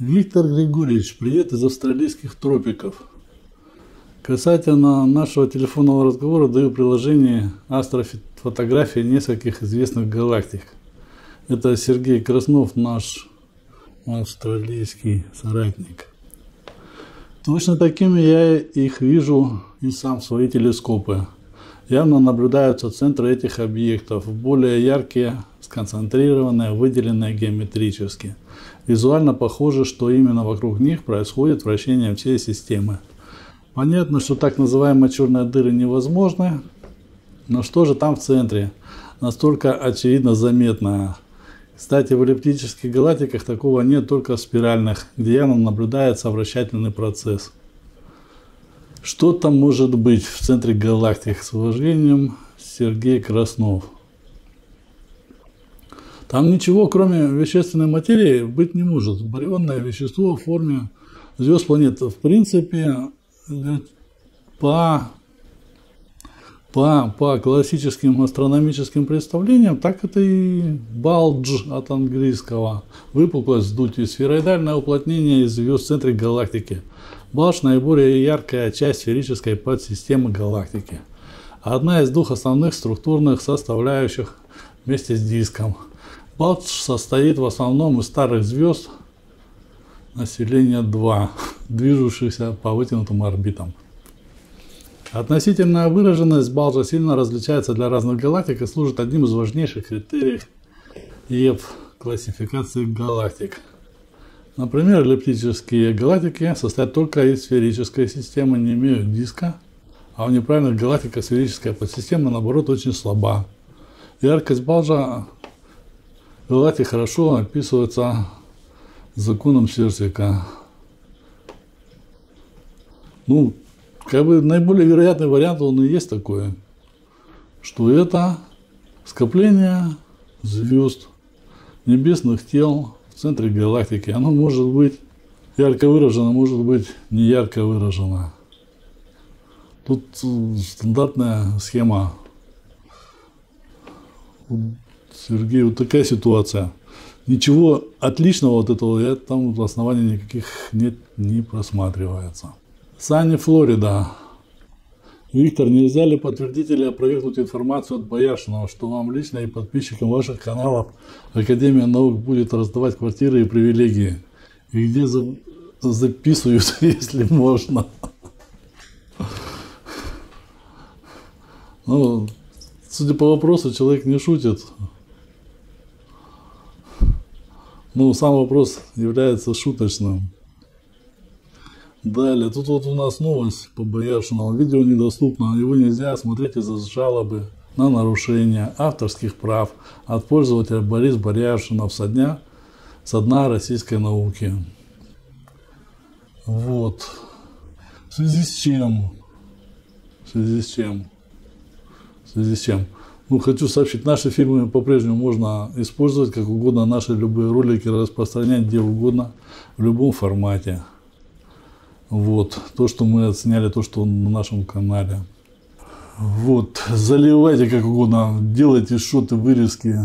Виктор Григорьевич, привет из австралийских тропиков. Касательно нашего телефонного разговора даю приложение астрофотографии нескольких известных галактик. Это Сергей Краснов, наш австралийский соратник. Точно такими я их вижу и сам в свои телескопы. Явно наблюдаются центры этих объектов, более яркие, сконцентрированные, выделенные геометрически. Визуально похоже, что именно вокруг них происходит вращение всей системы. Понятно, что так называемые черные дыры невозможны, но что же там в центре? Настолько очевидно заметно. Кстати, в эллиптических галактиках такого нет, только в спиральных, где явно наблюдается вращательный процесс. Что там может быть в центре галактик? С уважением, Сергей Краснов. Там ничего, кроме вещественной материи, быть не может. Барионное вещество в форме звезд, планет. В принципе, по классическим астрономическим представлениям, так это и «bulge» от английского. Выпуклость, сдутие, сфероидальное уплотнение звезд в центре галактики. «Bulge» — наиболее яркая часть сферической подсистемы галактики. Одна из двух основных структурных составляющих вместе с диском. «Bulge» состоит в основном из старых звезд населения 2, движущихся по вытянутым орбитам. Относительная выраженность «bulge» сильно различается для разных галактик и служит одним из важнейших критериев в классификации галактик. Например, эллиптические галактики состоят только из сферической системы, не имеют диска, а у неправильных галактик сферическая подсистема, наоборот, очень слаба. Яркость «bulge» галактик хорошо описывается законом Серсика. Ну, как бы наиболее вероятный вариант, он и есть такой, что это скопление звезд, небесных тел в центре галактики. Оно может быть ярко выражено, может быть не ярко выражено. Тут стандартная схема. Сергей, вот такая ситуация. Ничего отличного от этого, там оснований никаких нет, не просматривается. Саня Флорида. Виктор, нельзя ли подтвердить или опровергнуть информацию от Бояршинова, что вам лично и подписчикам ваших каналов Академия наук будет раздавать квартиры и привилегии? И где записывают, если можно? Ну, судя по вопросу, человек не шутит. Ну, сам вопрос является шуточным. Далее, тут вот у нас новость по Бояршинову. Видео недоступно, его нельзя смотреть из-за жалобы на нарушение авторских прав от пользователя Борис Бояршинов со дна российской науки. Вот. В связи с чем? Ну, хочу сообщить, наши фильмы по-прежнему можно использовать как угодно, наши любые ролики распространять где угодно, в любом формате. Вот, то, что мы отсняли, то, что на нашем канале. Вот, заливайте как угодно, делайте шоты, вырезки.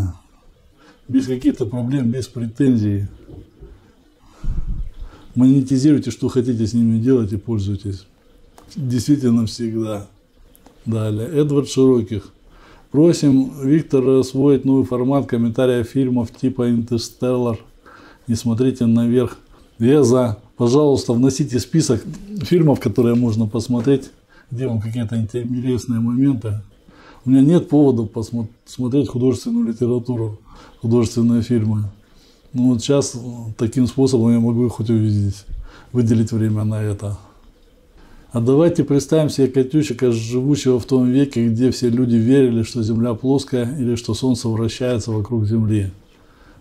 Без каких-то проблем, без претензий. Монетизируйте, что хотите с ними делать и пользуйтесь. Действительно, всегда. Далее, Эдвард Широких. Просим Виктора освоить новый формат комментариев фильмов типа «Интерстеллар». Не смотрите наверх. Я за. Пожалуйста, вносите список фильмов, которые можно посмотреть, где вам какие-то интересные моменты. У меня нет повода посмотреть художественную литературу, художественные фильмы. Ну вот сейчас таким способом я могу их хоть увидеть, выделить время на это. А давайте представим себе Катющика, живущего в том веке, где все люди верили, что Земля плоская или что Солнце вращается вокруг Земли.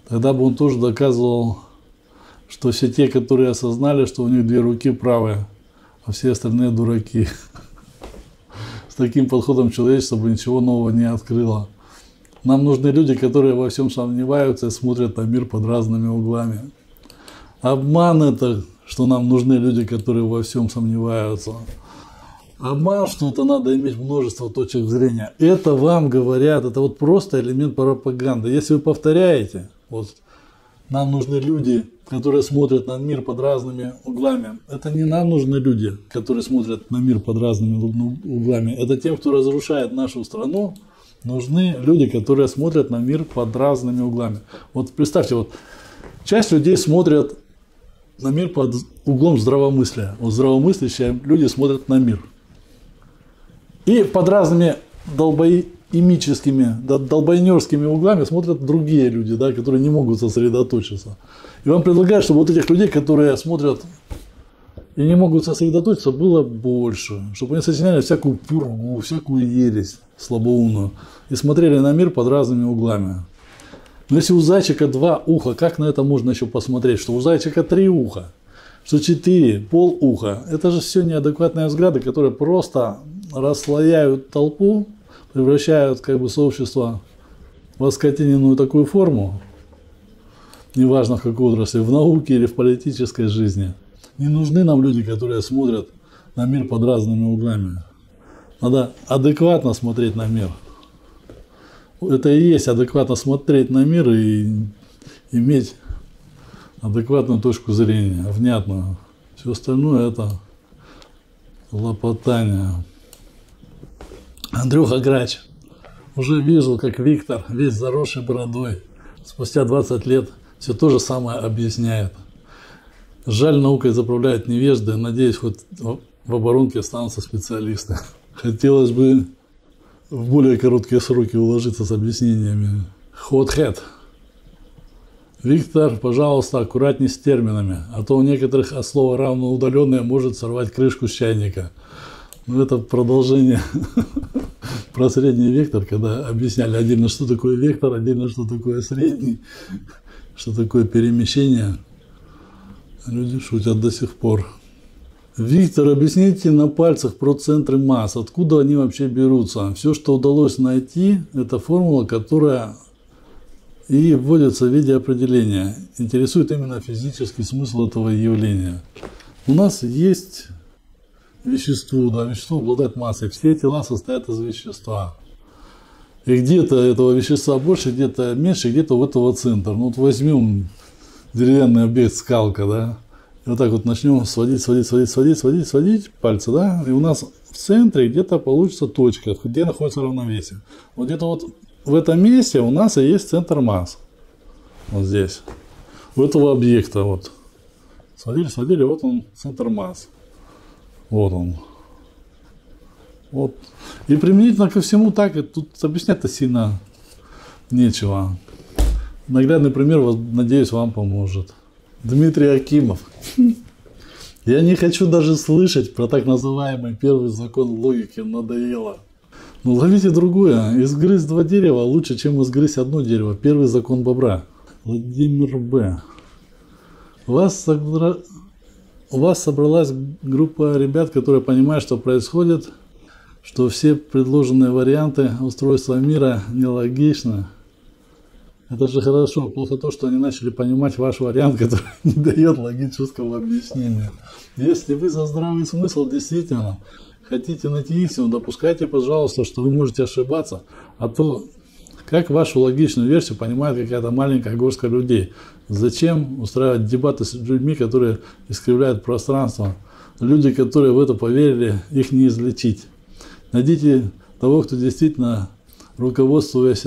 Тогда бы он тоже доказывал, что все те, которые осознали, что у них две руки, правые, а все остальные дураки. С таким подходом человечество бы ничего нового не открыло. Нам нужны люди, которые во всем сомневаются и смотрят на мир под разными углами. Обман это, что нам нужны люди, которые во всем сомневаются. Обман, что это надо иметь множество точек зрения. Это вам говорят, это вот просто элемент пропаганды. Если вы повторяете, вот Нам нужны люди, которые смотрят на мир под разными углами. Это не нам нужны люди, которые смотрят на мир под разными углами. Это тем, кто разрушает нашу страну, нужны люди, которые смотрят на мир под разными углами. Вот представьте, вот часть людей смотрят на мир под углом здравомыслия. Вот здравомыслящие люди смотрят на мир. И под разными долбоимическими, долбоенерскими углами смотрят другие люди, да, которые не могут сосредоточиться. И вам предлагают, чтобы вот этих людей, которые смотрят и не могут сосредоточиться, было больше. Чтобы они сочиняли всякую пургу, всякую ересь слабоумную. И смотрели на мир под разными углами. Но если у зайчика 2 уха, как на это можно еще посмотреть? Что у зайчика 3 уха, что 4, полуха. Это же все неадекватные взгляды, которые просто расслояют толпу, превращают как бы сообщество в оскотиненную такую форму, неважно в какой отрасли, в науке или в политической жизни. Не нужны нам люди, которые смотрят на мир под разными углами. Надо адекватно смотреть на мир. Это и есть адекватно смотреть на мир и иметь адекватную точку зрения, внятную. Все остальное – это лопотание. Андрюха Грач. Уже вижу, как Виктор, весь заросший бородой, спустя 20 лет все то же самое объясняет. Жаль, наукой заправляют невежды. Надеюсь, хоть в оборонке останутся специалисты. Хотелось бы в более короткие сроки уложиться с объяснениями. Hot-head. Виктор, пожалуйста, аккуратней с терминами, а то у некоторых от слова равноудаленное может сорвать крышку с чайника. Ну, это продолжение про средний вектор, когда объясняли отдельно, что такое вектор, отдельно, что такое средний, что такое перемещение. Люди шутят до сих пор. Виктор, объясните на пальцах про центры масс, откуда они вообще берутся. Все, что удалось найти, это формула, которая и вводится в виде определения. Интересует именно физический смысл этого явления. У нас есть вещество, да, вещество обладает массой. Все тела состоят из вещества. И где-то этого вещества больше, где-то меньше, где-то у этого центр. Ну вот возьмем деревянный объект скалка, да. Вот так вот начнем сводить пальцы, да, и у нас в центре где-то получится точка, где находится равновесие. Вот где-то вот в этом месте у нас и есть центр масс. Вот здесь. У этого объекта вот. Сводили, вот он центр масс. Вот он. Вот. И применительно ко всему так, и тут объяснять-то сильно нечего. Наглядный пример, надеюсь, вам поможет. Дмитрий Акимов. Я не хочу даже слышать про так называемый первый закон логики, надоело. Но ловите другое. Изгрызть 2 дерева лучше, чем изгрызть 1 дерево. Первый закон бобра. Владимир Б. У вас собралась группа ребят, которые понимают, что происходит, что все предложенные варианты устройства мира нелогичны. Это же хорошо. Плохо то, что они начали понимать ваш вариант, который не дает логического объяснения. Если вы за здравый смысл действительно хотите найти истину, допускайте, пожалуйста, что вы можете ошибаться, а то как вашу логичную версию понимает какая-то маленькая горстка людей? Зачем устраивать дебаты с людьми, которые искривляют пространство? Люди, которые в это поверили, их не излечить. Найдите того, кто действительно руководствуясь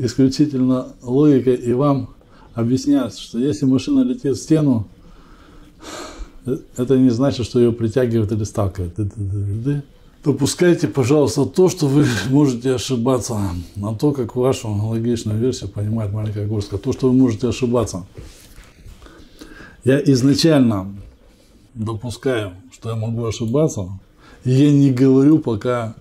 исключительно логикой, и вам объяснят, что если машина летит в стену, это не значит, что ее притягивает или сталкивает. Допускайте, пожалуйста, то, что вы можете ошибаться, на то, как вашу логичную версию понимает маленькая горстка, то, что вы можете ошибаться. Я изначально допускаю, что я могу ошибаться, и я не говорю, пока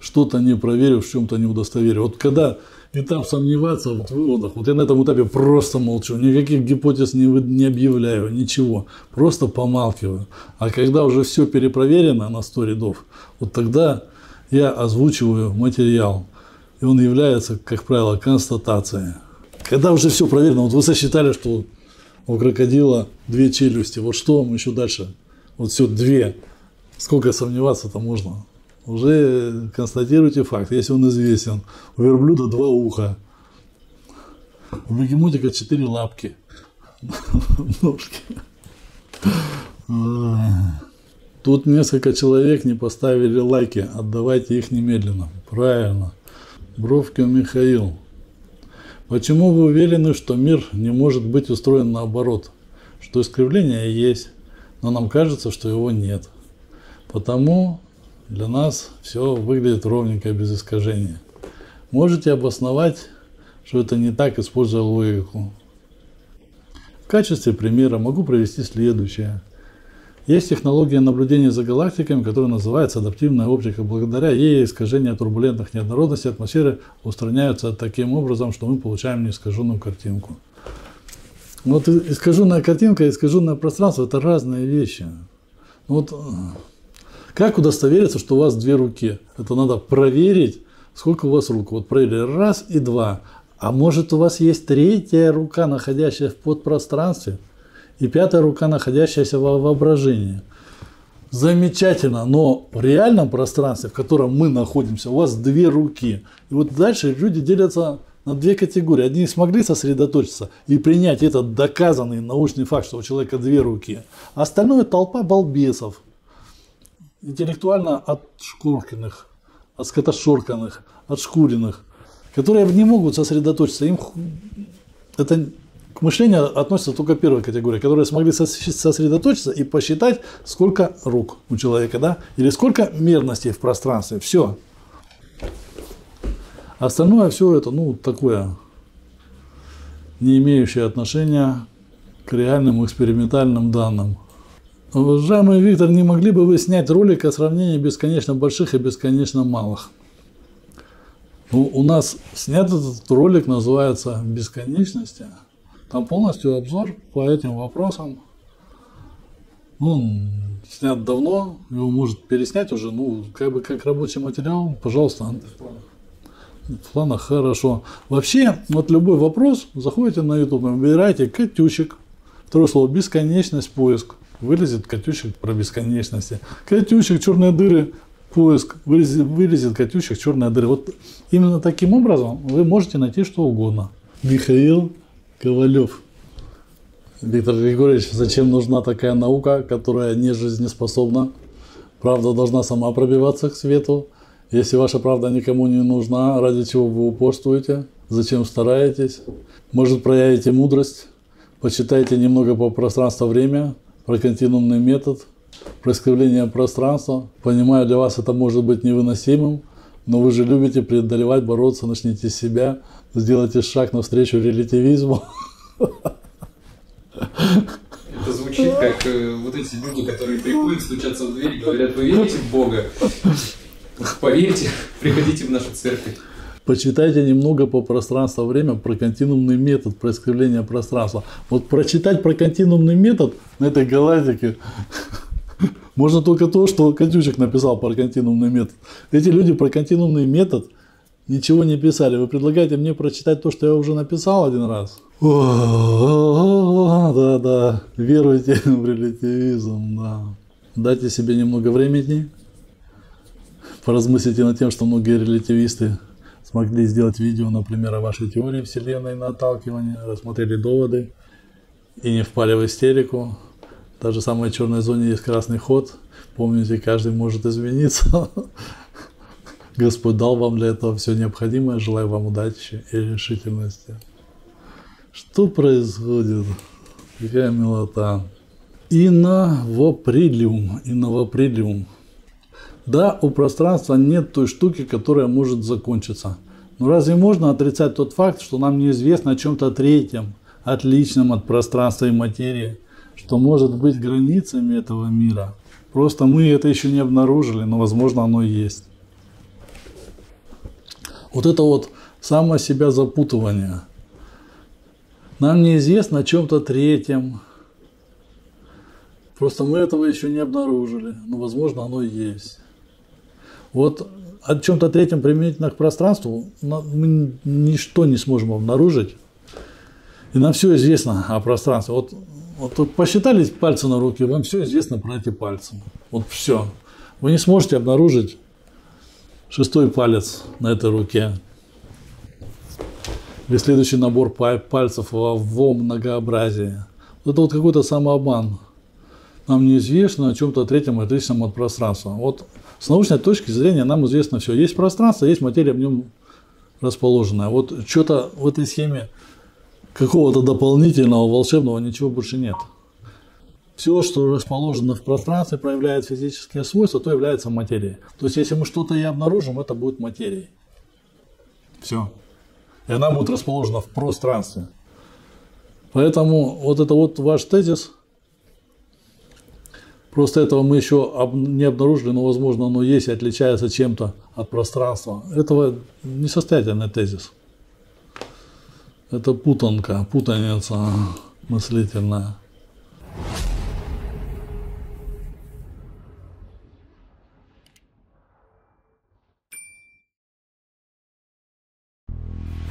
что-то не проверю, в чем-то не удостоверю. Вот когда этап сомневаться в выводах. Вот я на этом этапе просто молчу, никаких гипотез не объявляю, ничего. Просто помалкиваю. А когда уже все перепроверено на 100 рядов, вот тогда я озвучиваю материал. И он является, как правило, констатацией. Когда уже все проверено, вот вы сосчитали, что у крокодила 2 челюсти. Вот что вам еще дальше? Вот все 2. Сколько сомневаться-то можно? Уже констатируйте факт, если он известен. У верблюда 2 уха, у бегемотика 4 лапки, ножки. Тут несколько человек не поставили лайки. Отдавайте их немедленно. Правильно. Бровкин Михаил. Почему вы уверены, что мир не может быть устроен наоборот? Что искривление есть, но нам кажется, что его нет. Потому для нас все выглядит ровненько, без искажения. Можете обосновать, что это не так, используя логику. В качестве примера могу привести следующее. Есть технология наблюдения за галактиками, которая называется адаптивная оптика. Благодаря ей искажения турбулентных неоднородностей атмосферы устраняются таким образом, что мы получаем неискаженную картинку. Вот искаженная картинка и искаженное пространство – это разные вещи. Вот как удостовериться, что у вас две руки? Это надо проверить, сколько у вас рук. Вот проверили раз и два. А может, у вас есть третья рука, находящаяся в подпространстве? И пятая рука, находящаяся во воображении. Замечательно, но в реальном пространстве, в котором мы находимся, у вас две руки. И вот дальше люди делятся на две категории. Одни смогли сосредоточиться и принять этот доказанный научный факт, что у человека две руки. А остальное толпа балбесов. Интеллектуально отшкуркиных, отскотошорканных, отшкуренных, которые не могут сосредоточиться. Им это... К мышлению относится только первая категория, которые смогли сосредоточиться и посчитать, сколько рук у человека, да, или сколько мерностей в пространстве. Все. Остальное все это, ну, такое, не имеющее отношения к реальным экспериментальным данным. Уважаемый Виктор, не могли бы вы снять ролик о сравнении бесконечно больших и бесконечно малых? Ну, у нас снят этот ролик, называется «Бесконечности». Там полностью обзор по этим вопросам. Он снят давно, его может переснять уже, ну, как бы как рабочий материал, пожалуйста. В планах хорошо. Вообще, вот любой вопрос, заходите на YouTube, выбираете «Катющик», второе слово «бесконечность», поиск, вылезет «Катющик» про бесконечности. «Катющик», «черные дыры», поиск, вылезет «Катющик», «черные дыры». Вот именно таким образом вы можете найти что угодно. Михаил Ковалев. Виктор Григорьевич, зачем нужна такая наука, которая не жизнеспособна? Правда должна сама пробиваться к свету. Если ваша правда никому не нужна, ради чего вы упорствуете? Зачем стараетесь? Может, проявите мудрость? Почитайте немного про пространство-время, про континуумный метод, про искривление пространства. Понимаю, для вас это может быть невыносимым, но вы же любите преодолевать, бороться, начните с себя. Сделайте шаг навстречу релятивизму. Это звучит как вот эти люди, которые приходят, стучатся в дверь и говорят: вы верите в Бога? Поверьте, приходите в нашу церковь. Почитайте немного по пространству-время, про континуумный метод, про искривление пространства. Вот прочитать про континуумный метод на этой галактике можно только то, что Катющик написал про континуумный метод. Эти люди про континуумный метод ничего не писали. Вы предлагаете мне прочитать то, что я уже написал один раз? Да-да, веруйте в релятивизм, да. Дайте себе немного времени, поразмыслите над тем, что многие релятивисты смогли сделать видео, например, о вашей теории Вселенной на отталкивание, рассмотрели доводы и не впали в истерику. В той же самой черной зоне есть красный ход. Помните, каждый может измениться. Господь дал вам для этого все необходимое. Желаю вам удачи и решительности. Что происходит? Какая милота. Инновоприлиум. Инновоприлиум. Да, у пространства нет той штуки, которая может закончиться. Но разве можно отрицать тот факт, что нам неизвестно о чем-то третьем, отличном от пространства и материи, что может быть границами этого мира? Просто мы это еще не обнаружили, но, возможно, оно есть. Вот это вот само себя запутывание. Нам неизвестно о чем-то третьем. Просто мы этого еще не обнаружили, но, возможно, оно есть. Вот о чем-то третьем применительно к пространству мы ничто не сможем обнаружить. И нам все известно о пространстве. Вот посчитались пальцы на руке, вам все известно про эти пальцы. Вот все. Вы не сможете обнаружить шестой палец на этой руке. Или следующий набор пальцев во многообразии. Это вот какой-то самообман. Нам неизвестно о чем-то третьем, отличном от пространства. Вот с научной точки зрения нам известно все. Есть пространство, есть материя в нем расположенная. Вот что-то в этой схеме какого-то дополнительного, волшебного ничего больше нет. Все, что расположено в пространстве, проявляет физические свойства, то является материей. То есть, если мы что-то и обнаружим, это будет материей. Все. И она будет расположена в пространстве. Поэтому вот это вот ваш тезис. Просто этого мы еще не обнаружили, но, возможно, оно есть и отличается чем-то от пространства. Этого несостоятельный тезис. Это путанка, путаница мыслительная.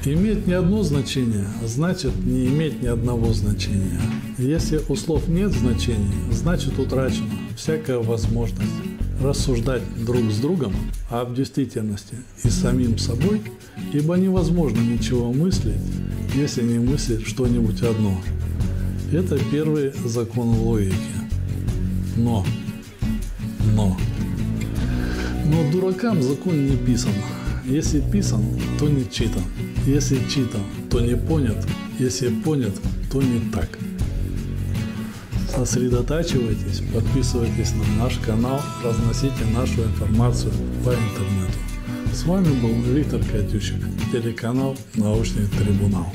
Иметь ни одно значение, значит не иметь ни одного значения. Если у слов нет значения, значит утрачена всякая возможность рассуждать друг с другом, а в действительности и самим собой, ибо невозможно ничего мыслить, если не мыслить что-нибудь одно. Это первый закон логики. Но дуракам закон не писан. Если писан, то не читан. Если читан, то не понят. Если понят, то не так. Сосредотачивайтесь, подписывайтесь на наш канал, разносите нашу информацию по интернету. С вами был Виктор Катющик, телеканал «Научный трибунал».